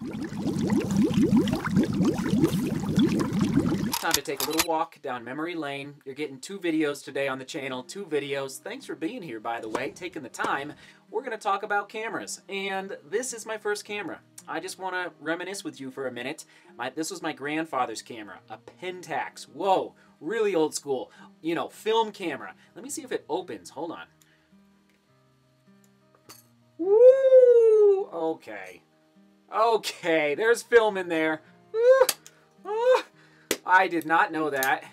Time to take a little walk down memory lane. You're getting two videos today on the channel, two videos. Thanks for being here, by the way, taking the time. We're going to talk about cameras, and this is my first camera. I just want to reminisce with you for a minute. This was my grandfather's camera, a Pentax. Whoa, really old school, you know, film camera. Let me see if it opens. Hold on. Woo! Okay. Okay, there's film in there. Ooh, ooh. I did not know that.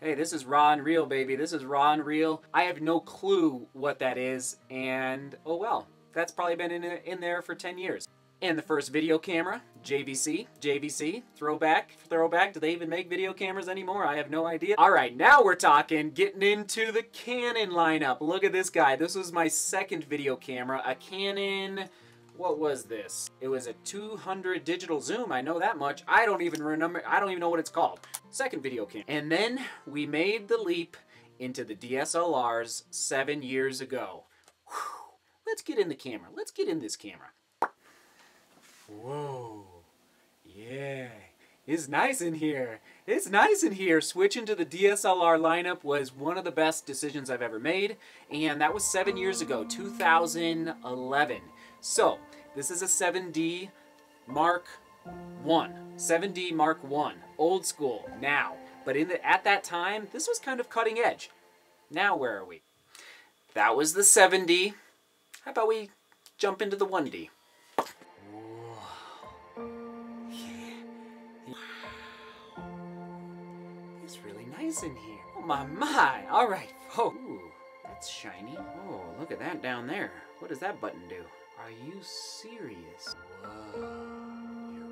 Hey, this is raw and real, baby. This is raw and real. I have no clue what that is, and oh well. That's probably been in there for 10 years. And the first video camera, JVC. JVC, throwback. Do they even make video cameras anymore? I have no idea. All right, now we're talking, getting into the Canon lineup. Look at this guy. This was my second video camera, a Canon... What was this? It was a 200 digital zoom. I know that much. I don't even remember. I don't even know what it's called. Second video camera. And then we made the leap into the DSLRs 7 years ago. Whew. Let's get in the camera. Let's get in this camera. Whoa. Yeah. It's nice in here. It's nice in here. Switching to the DSLR lineup was one of the best decisions I've ever made. And that was 7 years ago, 2011. So, this is a 7D Mark I. 7D Mark I. Old school now. But at that time, this was kind of cutting edge. Now where are we? That was the 7D. How about we jump into the 1D? In here. Oh my. All right. Oh, ooh, that's shiny. Oh, look at that down there. What does that button do? Are you serious? Whoa.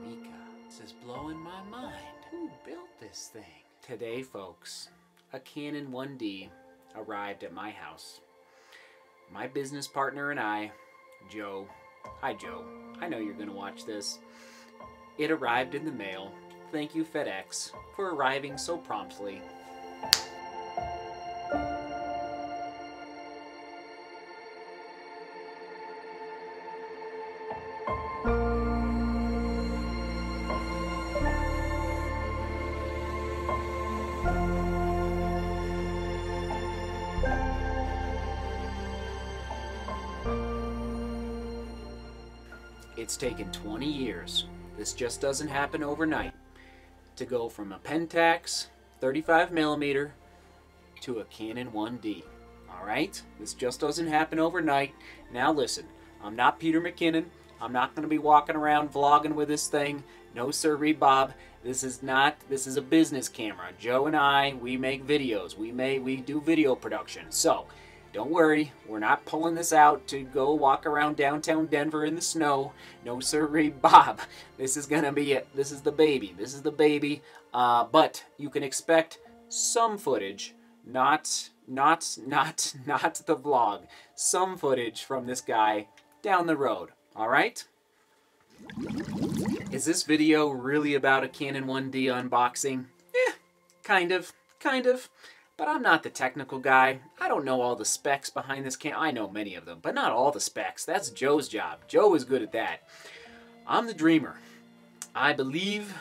Eureka. This is blowing my mind. Who built this thing? Today, folks, a Canon 1D arrived at my house. My business partner and I, Joe. Hi, Joe. I know you're going to watch this. It arrived in the mail. Thank you, FedEx, for arriving so promptly. It's taken 20 years. This just doesn't happen overnight. To go from a Pentax 35mm to a Canon 1D. All right? This just doesn't happen overnight. Now listen, I'm not Peter McKinnon. I'm not going to be walking around vlogging with this thing. No sirree, Bob. This is a business camera. Joe and I, we make videos. We do video production. So, don't worry, we're not pulling this out to go walk around downtown Denver in the snow. No sirree, Bob. This is gonna be it. This is the baby. This is the baby. But you can expect some footage, not the vlog. Some footage from this guy down the road. All right. Is this video really about a Canon 1D unboxing? Eh, kind of. But I'm not the technical guy. I don't know all the specs behind this camera. I know many of them, but not all the specs. That's Joe's job. Joe is good at that. I'm the dreamer. I believe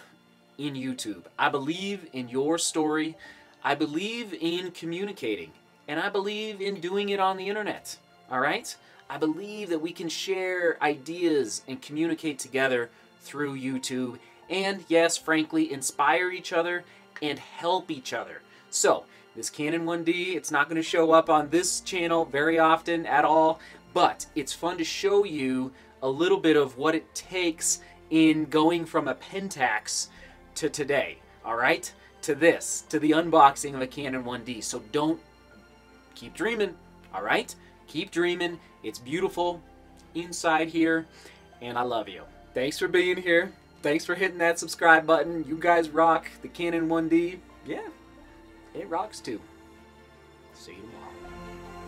in YouTube. I believe in your story. I believe in communicating. And I believe in doing it on the internet. All right? I believe that we can share ideas and communicate together through YouTube. And yes, frankly, inspire each other and help each other. So, this Canon 1D, it's not going to show up on this channel very often at all, but it's fun to show you a little bit of what it takes in going from a Pentax to today, all right? To this, to the unboxing of a Canon 1D. So don't keep dreaming, all right? Keep dreaming. It's beautiful inside here, and I love you. Thanks for being here. Thanks for hitting that subscribe button. You guys rock. The Canon 1D, yeah. It rocks too. See you tomorrow.